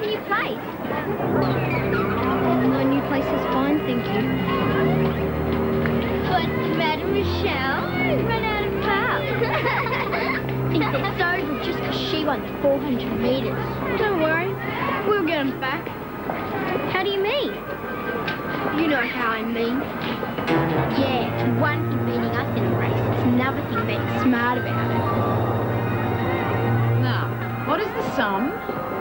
a new place. A new place is fine, thank you. What's the matter, Michelle? I've run out of power. Think they're starving just because she won 400 meters. Don't worry, we'll get them back. How do you mean? You know how I mean. Yeah, one thing beating us in a race, it's another thing being smart about it. What is the sum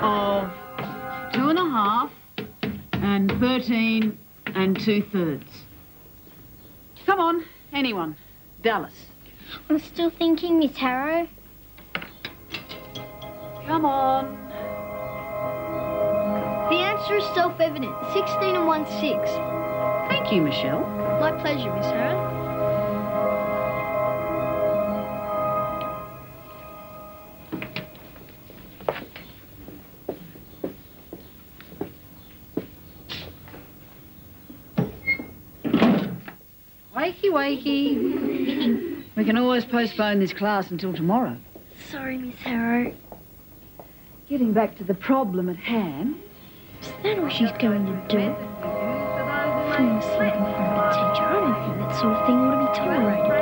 of 2 1/2 and 13 and 2/3? Come on, anyone. Dallas. I'm still thinking, Miss Harrow. Come on. The answer is self-evident. 16 and 1/6. Thank you, Michelle. My pleasure, Miss Harrow. Wakey, wakey. We can always postpone this class until tomorrow. Sorry, Miss Harrow. Getting back to the problem at hand. Is that all she's going to do? Falling asleep in front of the teacher. I don't think that sort of thing ought to be tolerated.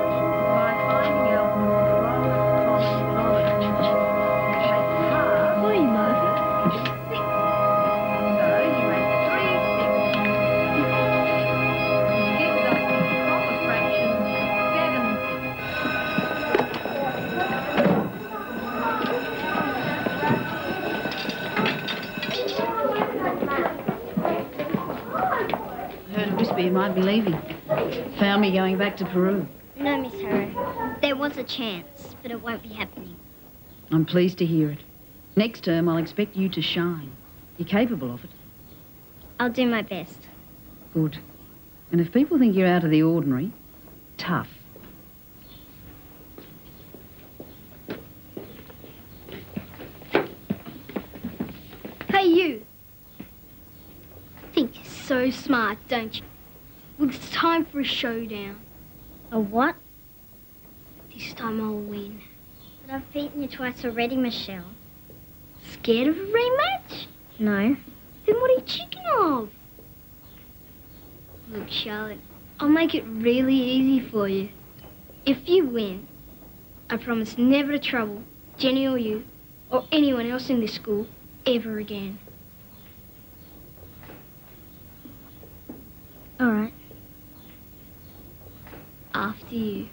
Might be leaving. Found me going back to Peru. No, Miss Harrow. There was a chance, but it won't be happening. I'm pleased to hear it. Next term, I'll expect you to shine. You're capable of it. I'll do my best. Good. And if people think you're out of the ordinary, tough. Hey, you. I think you're so smart, don't you? Well, it's time for a showdown. A what? This time I'll win. But I've beaten you twice already, Michelle. Scared of a rematch? No. Then what are you chicken of? Look, Charlotte, I'll make it really easy for you. If you win, I promise never to trouble Jenny or you or anyone else in this school ever again. All right. After you.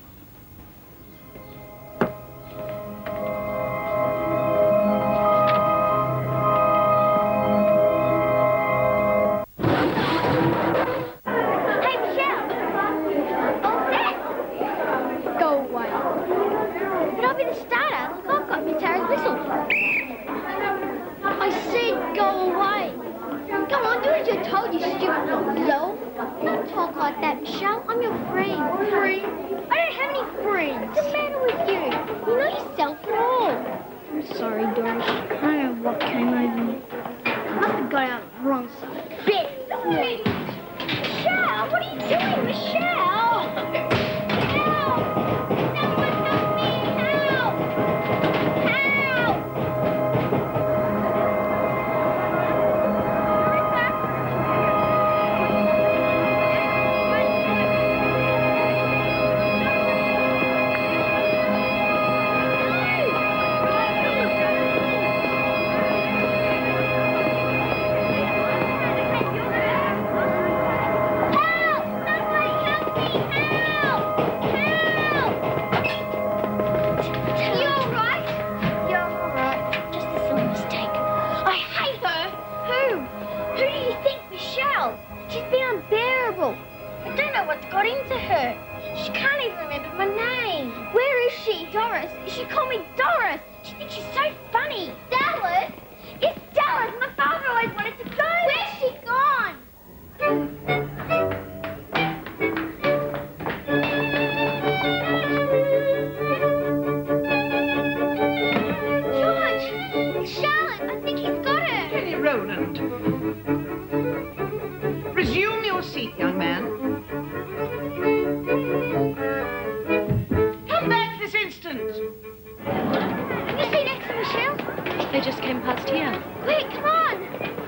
They just came past here. Quick, come on!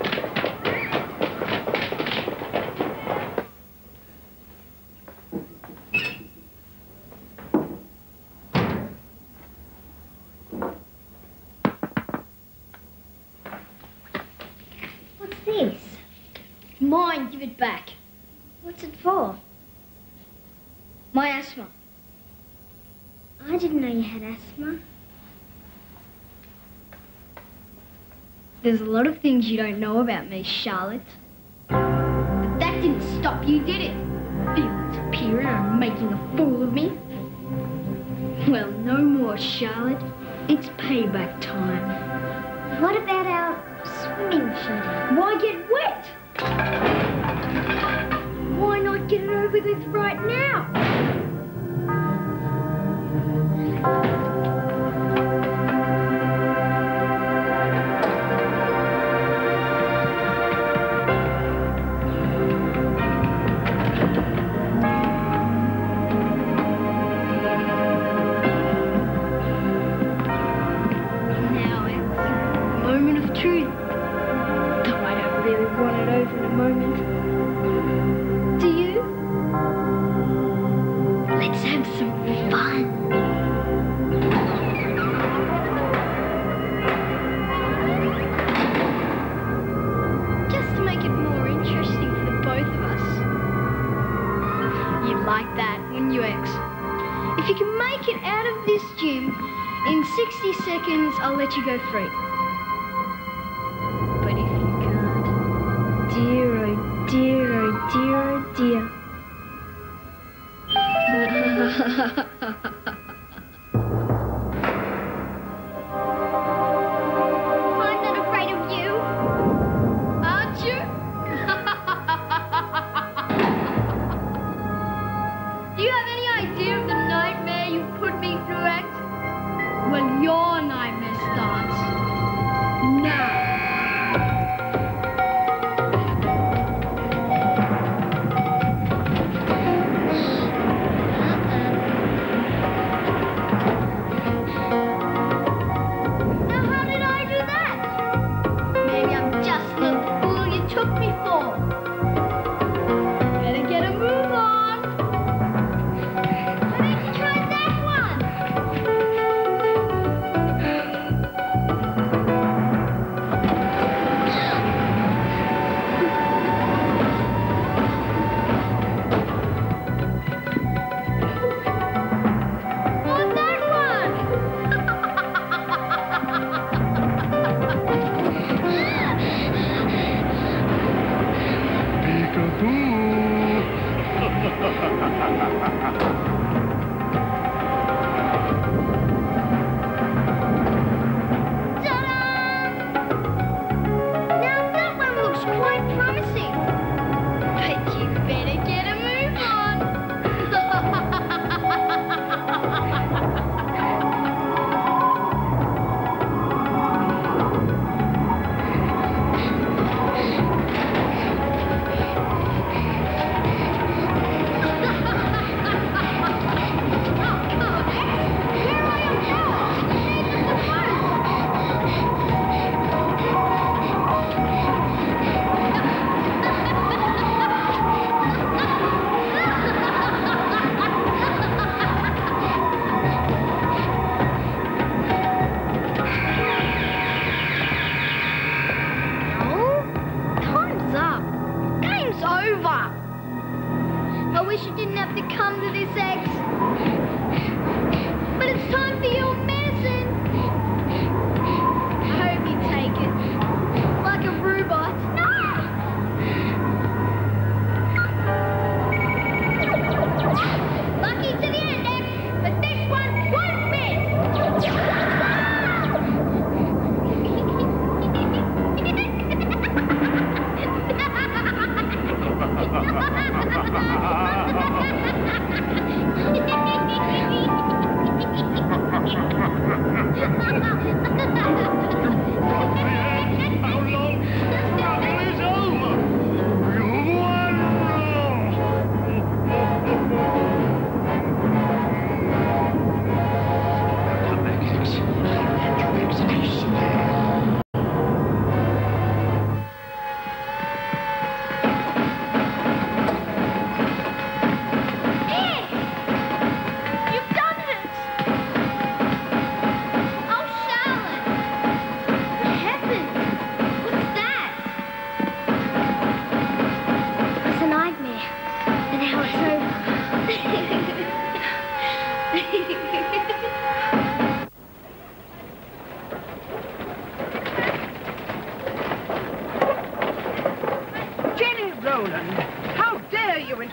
this? Mine, give it back. What's it for? My asthma. I didn't know you had asthma. There's a lot of things you don't know about me, Charlotte. But that didn't stop you, did it? Feelings appearing and making a fool of me. Well, no more, Charlotte. It's payback time. What about our swimming shooting? Why get wet? Why not get it over with right now? I'll let you go free. But if you can't, dear, oh dear, oh dear, oh dear. I'm not afraid of you. Aren't you? Do you have any idea of the nightmare you put me through, Act? Well, your nightmare starts now.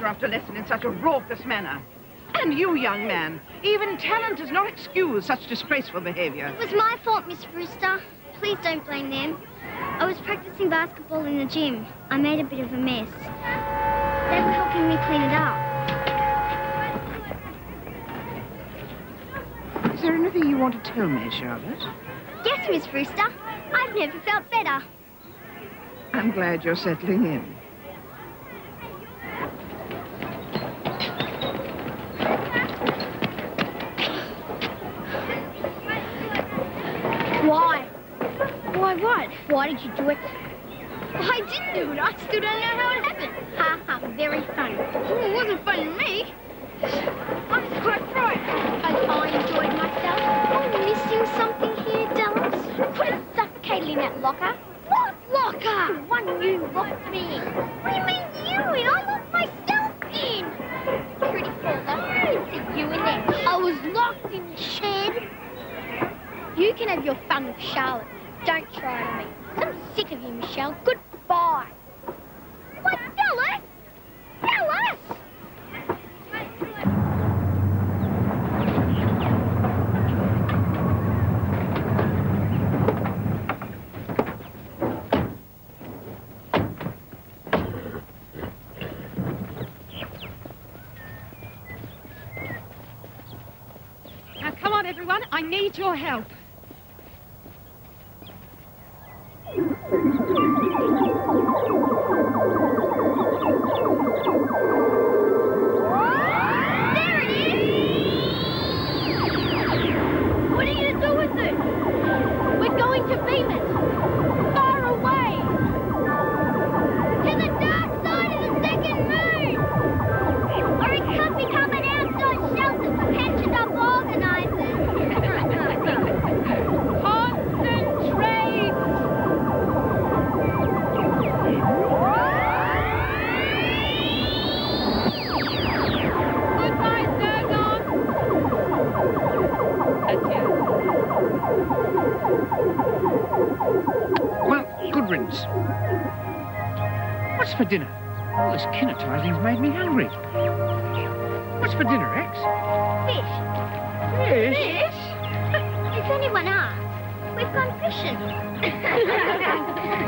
after a lesson in such a raucous manner. And you, young man, even talent does not excuse such disgraceful behavior. It was my fault, Miss Brewster. Please don't blame them. I was practicing basketball in the gym. I made a bit of a mess. They were helping me clean it up. Is there anything you want to tell me, Charlotte? Yes, Miss Brewster. I've never felt better. I'm glad you're settling in. Why did you do it? Well, I didn't do it. I still don't know how it happened. Ha ha, very funny. Well, it wasn't funny to me. I was quite frightened. I enjoyed myself. I'm missing something here, Dallas. Quite suffocated in that locker. What locker? The one you locked me in. What do you mean you in? I locked myself in. Pretty cool, though. I didn't see you in there. I was locked in the shed. You can have your fun with Charlotte. Don't try on me. I'm sick of you, Michelle. Goodbye. What, Dallas? Dallas! Now, come on, everyone. I need your help. What's for dinner? All this kinetizing's made me hungry. What's for dinner, Rex? Fish. Fish? Has anyone asked? We've gone fishing.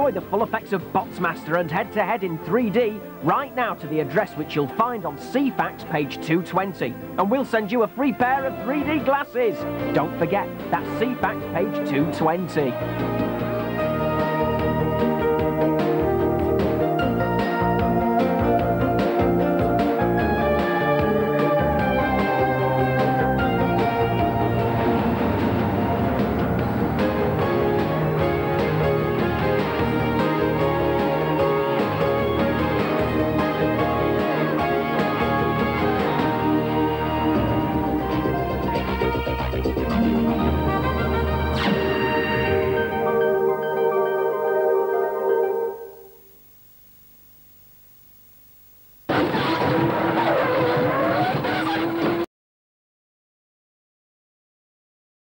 Enjoy the full effects of Botsmaster and head-to-head in 3D right now to the address which you'll find on CFAX page 220. And we'll send you a free pair of 3D glasses. Don't forget, that's CFAX page 220.